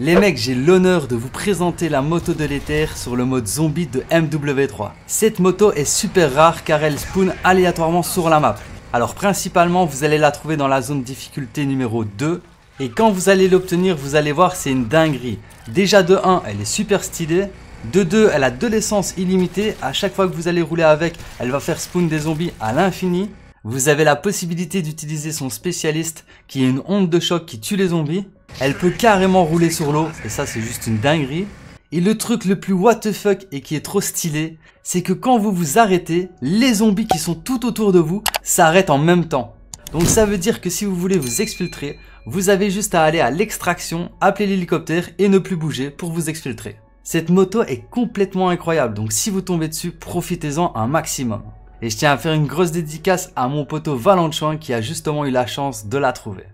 Les mecs, j'ai l'honneur de vous présenter la moto de l'Aether sur le mode zombie de MW3. Cette moto est super rare car elle spawn aléatoirement sur la map. Alors principalement, vous allez la trouver dans la zone difficulté numéro 2. Et quand vous allez l'obtenir, vous allez voir, c'est une dinguerie. Déjà de 1, elle est super stylée. De 2, elle a de l'essence illimitée. À chaque fois que vous allez rouler avec, elle va faire spawn des zombies à l'infini. Vous avez la possibilité d'utiliser son spécialiste qui est une onde de choc qui tue les zombies. Elle peut carrément rouler sur l'eau et ça c'est juste une dinguerie. Et le truc le plus what the fuck et qui est trop stylé, c'est que quand vous vous arrêtez, les zombies qui sont tout autour de vous s'arrêtent en même temps. Donc ça veut dire que si vous voulez vous exfiltrer, vous avez juste à aller à l'extraction, appeler l'hélicoptère et ne plus bouger pour vous exfiltrer. Cette moto est complètement incroyable, donc si vous tombez dessus, profitez-en un maximum. Et je tiens à faire une grosse dédicace à mon poteau Valenchouin qui a justement eu la chance de la trouver.